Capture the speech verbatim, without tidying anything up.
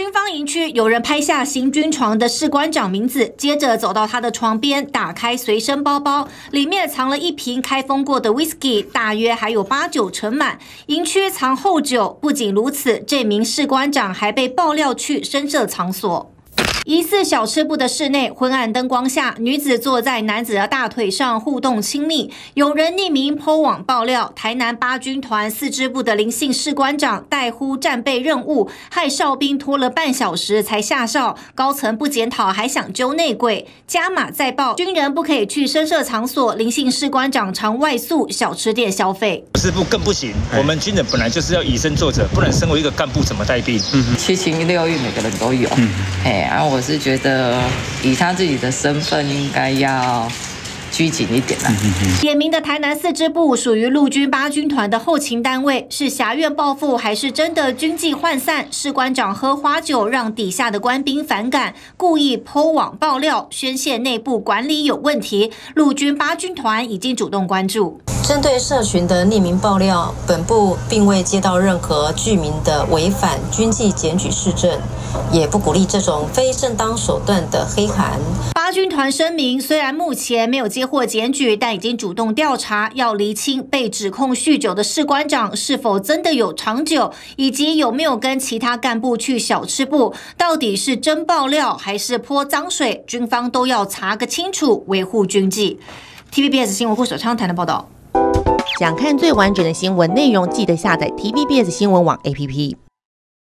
军方营区有人拍下行军床的士官长名字，接着走到他的床边，打开随身包包，里面藏了一瓶开封过的 whisky， 大约还有八九成满。营区藏后酒，不仅如此，这名士官长还被爆料去深色场所。 疑似小吃部的室内，昏暗灯光下，女子坐在男子的大腿上互动亲密。有人匿名 P O 网爆料，台南八军团四支部的林姓士官长代呼战备任务，害哨兵拖了半小时才下哨，高层不检讨还想揪内鬼。加码再爆，军人不可以去深色场所，林姓士官长常外宿小吃店消费。士部更不行，我们军人本来就是要以身作则，不然身为一个干部怎么带兵？嗯，七情六欲每个人都有。嗯，哎，然后我。 我是觉得，以他自己的身份，应该要。 拘谨一点啦。点名的台南四支部属于陆军八军团的后勤单位，是辖院报复还是真的军纪涣散？士官长喝花酒让底下的官兵反感，故意P O网爆料，宣泄内部管理有问题。陆军八军团已经主动关注。针对社群的匿名爆料，本部并未接到任何具名的违反军纪检举事证，也不鼓励这种非正当手段的黑函。八军团声明，虽然目前没有。 接获检举，但已经主动调查，要厘清被指控酗酒的士官长是否真的有长久，以及有没有跟其他干部去小吃部，到底是真爆料还是泼脏水，军方都要查个清楚，维护军纪。T V B S 新闻副手昌谈的报道。想看最完整的新闻内容，记得下载 T V B S 新闻网 A P P。